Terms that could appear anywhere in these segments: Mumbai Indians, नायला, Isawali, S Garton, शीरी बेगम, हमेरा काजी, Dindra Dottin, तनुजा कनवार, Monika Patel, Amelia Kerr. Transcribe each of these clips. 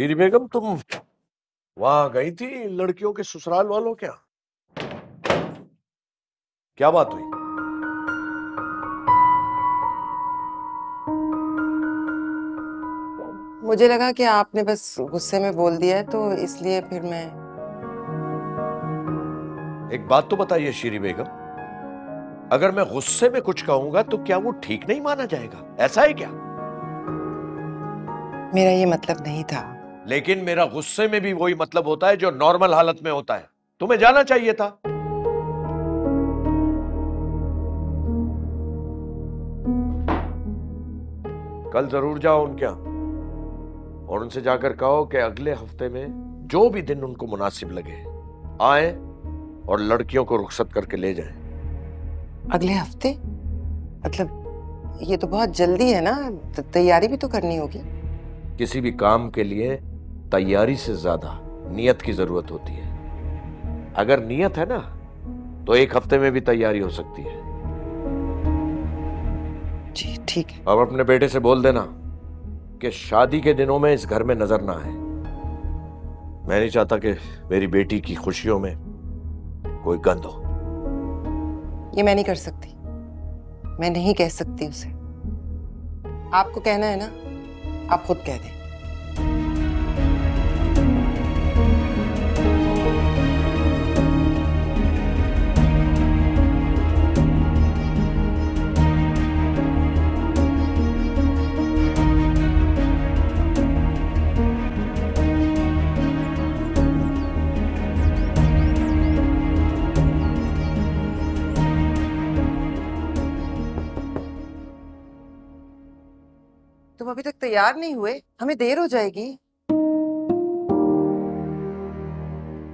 शीरी बेगम, तुम वहां गई थी लड़कियों के ससुराल वालों? क्या बात हुई? मुझे लगा कि आपने बस गुस्से में बोल दिया है, तो इसलिए फिर मैं। एक बात तो बताइए शीरी बेगम, अगर मैं गुस्से में कुछ कहूंगा तो क्या वो ठीक नहीं माना जाएगा? ऐसा है क्या? मेरा ये मतलब नहीं था। लेकिन मेरा गुस्से में भी वही मतलब होता है जो नॉर्मल हालत में होता है। तुम्हें जाना चाहिए था। कल जरूर जाओ उनके यहाँ और उनसे जाकर कहो कि अगले हफ्ते में जो भी दिन उनको मुनासिब लगे आए और लड़कियों को रुखसत करके ले जाएं। अगले हफ्ते? मतलब ये तो बहुत जल्दी है ना, तैयारी भी तो करनी होगी। किसी भी काम के लिए तैयारी से ज्यादा नियत की जरूरत होती है। अगर नियत है ना तो एक हफ्ते में भी तैयारी हो सकती है। जी ठीक है। अब अपने बेटे से बोल देना कि शादी के दिनों में इस घर में नजर ना आए। मैं नहीं चाहता कि मेरी बेटी की खुशियों में कोई गंध हो। ये मैं नहीं कर सकती, मैं नहीं कह सकती उसे। आपको कहना है ना, आप खुद कह दें। तुम अभी तक तैयार नहीं हुए, हमें देर हो जाएगी।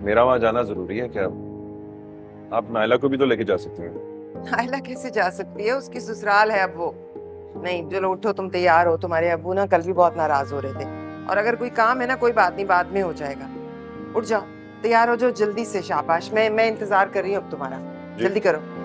मेरा वहां जाना जरूरी है क्या? आप नायला को भी तो लेके जा सकते हैं। नायला कैसे जा सकती है? उसकी ससुराल है अब वो। नहीं, चलो उठो, तुम तैयार हो। तुम्हारे अबू ना कल भी बहुत नाराज हो रहे थे। और अगर कोई काम है ना, कोई बात नहीं, बाद में हो जाएगा। उठ जाओ, तैयार हो जाओ जल्दी से। शाबाश, मैं इंतजार कर रही हूँ अब तुम्हारा। जल्दी करो।